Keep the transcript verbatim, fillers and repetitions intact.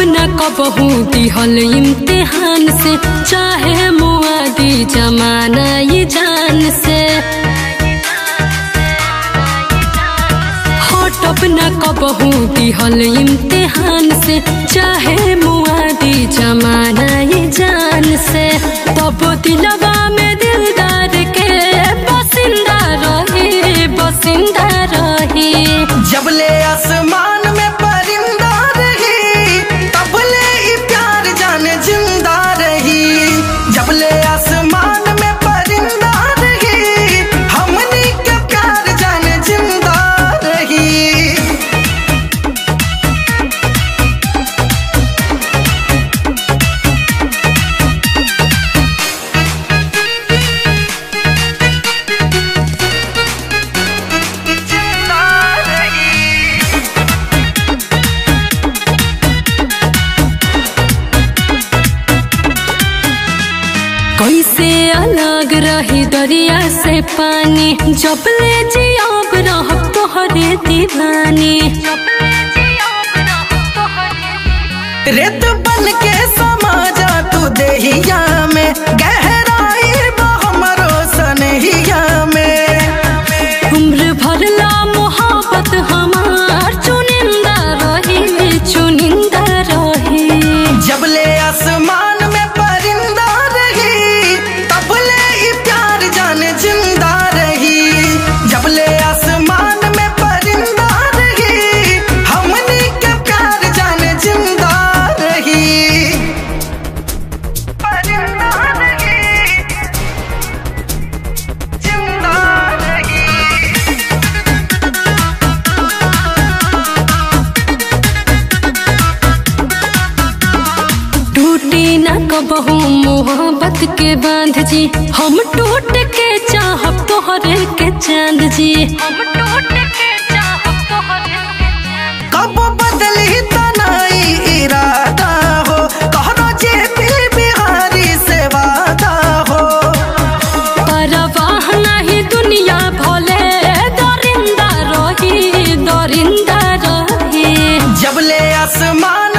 अपना कबहू दिहल इम्तिहान से, चाहे मुआदी जमाना ये जान से। हट अपना कबहू दिहल इम्तिहान से, चाहे मुआदी जमाना ये जान से। तब दिलवा में दिलदार के बसिंदा रही, बसिंदा रही। जब ले आसमान में परिंदा रही, तब ले ही प्यार जाने जिंदा रही। जब ले आसमान में परिंदा रही, हमने के प्यार जाने जिंदा रही। कैसे अलग रही दरिया से पानी, जब ले जियाब रह तोहरे दीवानी। रेत बन के समा जा तू देहिया में, गहराई बहमरो सनहिया में। उम्र भर ला मोहब्बत हमार चुनिंदा रही, चुनिंदा रही। जब ले आसमान कबहू मोहब्बत के बांध जी, हम टूट के चाहब तोहरे के चांद जी। कब बदली तनाई इरादा हो, तोहरो जे दिल बिहारी से वादा हो। परवाह नहीं दुनिया भोले, दरिंदा रही, दरिंदा रही। जब ले आसमान